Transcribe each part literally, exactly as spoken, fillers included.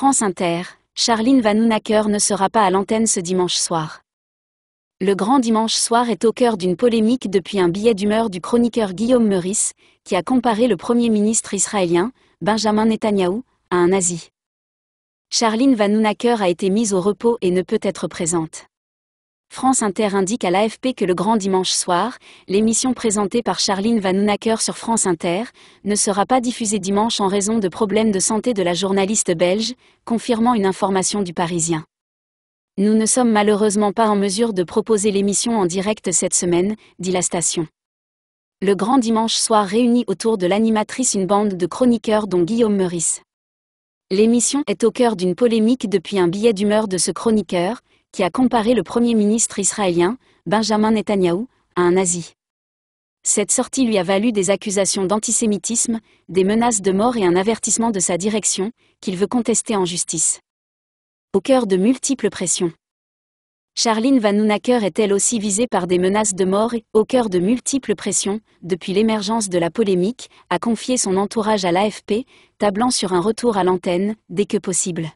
France Inter, Charline Vanhoenacker ne sera pas à l'antenne ce dimanche soir. Le grand dimanche soir est au cœur d'une polémique depuis un billet d'humeur du chroniqueur Guillaume Meurice, qui a comparé le Premier ministre israélien, Benjamin Netanyahou, à un nazi. Charline Vanhoenacker a été mise au repos et ne peut être présente. France Inter indique à l'A F P que le grand dimanche soir, l'émission présentée par Charline Vanhoenacker sur France Inter, ne sera pas diffusée dimanche en raison de problèmes de santé de la journaliste belge, confirmant une information du Parisien. « Nous ne sommes malheureusement pas en mesure de proposer l'émission en direct cette semaine », dit la station. Le grand dimanche soir réunit autour de l'animatrice une bande de chroniqueurs dont Guillaume Meurice. L'émission est au cœur d'une polémique depuis un billet d'humeur de ce chroniqueur, qui a comparé le Premier ministre israélien, Benjamin Netanyahou, à un nazi. Cette sortie lui a valu des accusations d'antisémitisme, des menaces de mort et un avertissement de sa direction, qu'il veut contester en justice. Au cœur de multiples pressions. Charline Vanhoenacker est elle aussi visée par des menaces de mort et, au cœur de multiples pressions, depuis l'émergence de la polémique, a confié son entourage à l'A F P, tablant sur un retour à l'antenne, dès que possible.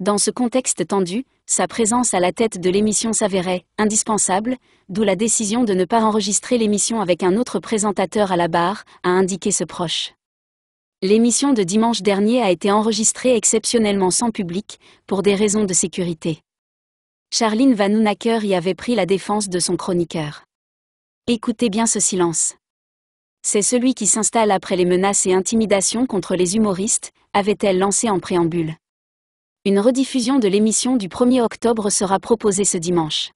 Dans ce contexte tendu, sa présence à la tête de l'émission s'avérait indispensable, d'où la décision de ne pas enregistrer l'émission avec un autre présentateur à la barre, a indiqué ce proche. L'émission de dimanche dernier a été enregistrée exceptionnellement sans public, pour des raisons de sécurité. Charline Vanhoenacker y avait pris la défense de son chroniqueur. Écoutez bien ce silence. C'est celui qui s'installe après les menaces et intimidations contre les humoristes, avait-elle lancé en préambule. Une rediffusion de l'émission du premier octobre sera proposée ce dimanche.